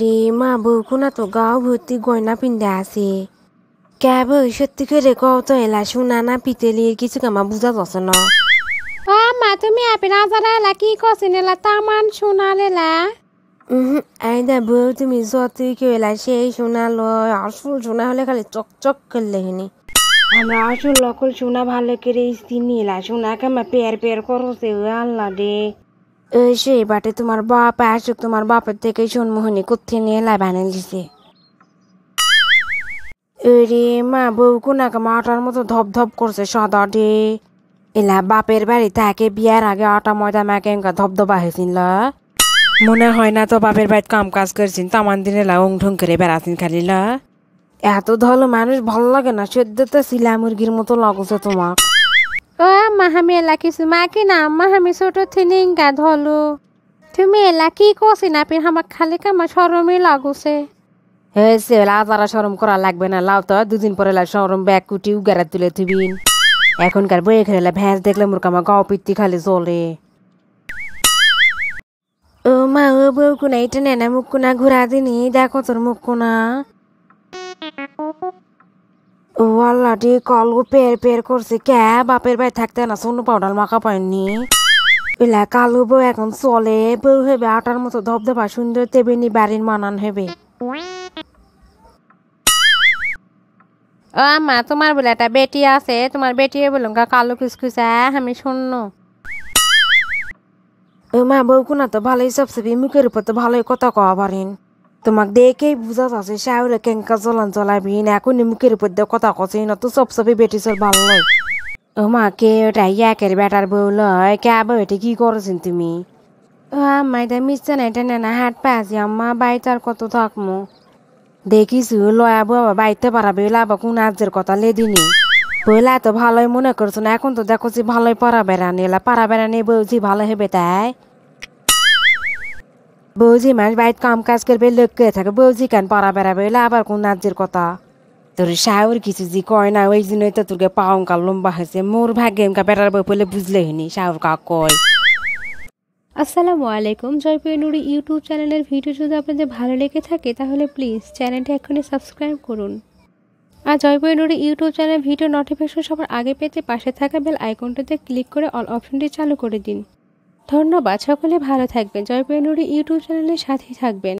রে মা, বউকুনা তো গাও ভর্তি গয়না পিন্দে আছে। ক্যাব সত্যি করে কত এলা শোনা না পিতেলির কিছু কামা বুঝা যাচ্ছে না। মা তুমি আপেল আজারা এলা কি কছেন এলা তামান শোনাল এলা। আইদা বউ তুমি সত্যি কেউ এলা সেই শোনাল আসল শোনা হলে খালি চকচক করলে হিনি। আমরা আসল লকল শোনা ভালো করে ইস্তিনি এলা শোনা কামা পেয়ার পেয়ার করছে আল্লাহ রে। সে বাটে তোমার বাপ আসুক, তোমার বাপের থেকে সোনমোহনী কোথে নিয়ে এলা বানিয়ে দিছে। রে মা, বউ কোনাকে আটার মতো ধপ ধপ করছে সদা রে। এলা বাপের বাড়ি তাকে বিয়ার আগে আটা ময়দা মাকে ধপ ধপা হয়েছিল। মনে হয় না তো বাপের বাড়িতে কাম কাজ করছেন, তামান দিনে লা উং ঢুং করে বেড়াচ্ছেন খালি। লা এত ধল মানুষ ভাল লাগে না, সদ্য তো শিলা মুরগির মতো লাগছে তোমার। ও মাহামি এলা কিছু মাকে না মাহামি ছোট থিনিঙ্গা ধলো। তুমি এলা কি কছি না পেন আমার খালি কামা সরমই লাগছে। হ্যাঁ সে এলা আজারা সরম করা লাগবে না, লাও তো দুদিন পরে এলা সরম ব্যাগ কুটি উগারা তুলে থুবিন। এখনকার বইয়ে খেলে ভ্যাঁস দেখলে মোর কামা গাও পিত্তি খালি চলে। ও মা, ও বউ কোনা এটা নেনা মুখ কোনা ঘুরা দিনি, দেখো তোর মুখ কোনা। ও আল্লাহ রে, কল পের পের করছে ক্যা বাপের ভাই থাকতে না সোনু পাউডার মাখা পায়নি। এলা কালু বউ এখন চলে, বউ হেবে আটার মতো ধপধপা সুন্দর তেবেনি বাড়ির মানান হেবে। ও মা, তোমার বলে একটা বেটি আছে, তোমার বেটি বলুন কালো কুচকুচা আমি শূন্য। ও মা, বউ কোনা তো ভালোই সবসেবি মুখের উপর তো ভালোই কথা কওয়া পারেন। তোমাক দেখেই বুঝা যাচ্ছে সাউলে কেঙ্কা জলান চলাবি না, এখন মুখের উপর দিয়ে কথা কছি না তো সবসবি বেটি চল ভালো নয়। ও মা, কে ওটা ইয়াকের বেটার বউ লয়? কে বউ এটা কি করেছেন তুমি? ও আম্মা, এটা মিশছে না, এটা নেনা হাট পাইছি আম্মা, বাড়িতে আর কত থাকমো। দেখিছু লয়া বাবা বাড়িতে পারাবে লাবা কোন আজের কথা লেদিনি। বইলা তো ভালোই মনে করছো না, এখন তো দেখছি ভালোই পারা বেড়ানি। এলা পারা বেড়ানি বউজি ভালো হবে তাই। বৌজি মানুষ বাড়িতে কাম কাজ করবে লোককে থাকে, বৌজি কেন পারা বেড়াবে? এলা আবার কোন নাচের কথা? তোর সাউর কিছু জি কয় না, ওই জন্যই তো তোকে পাওঙ্কা লম্বা হয়েছে। মোর ভাগ্যে এমকা বেটার বই বলে বুঝলেই নি সাউর কা কয়। আসসালামু আলাইকুম। জয়পুরের নুরি ইউটিউব চ্যানেলের ভিডিও যদি আপনাদের ভালো লেগে থাকে তাহলে প্লিজ চ্যানেলটি এখনই সাবস্ক্রাইব করুন। আর জয়পুরের নুরি ইউটিউব চ্যানেল ভিডিও নোটিফিকেশন সবার আগে পেতে পাশে থাকা বেল আইকনটাতে ক্লিক করে অল অপশনটি চালু করে দিন। ধন্যবাদ, সকলে ভালো থাকবেন। জয়পুরের নুরি ইউটিউব চ্যানেলের সাথেই থাকবেন।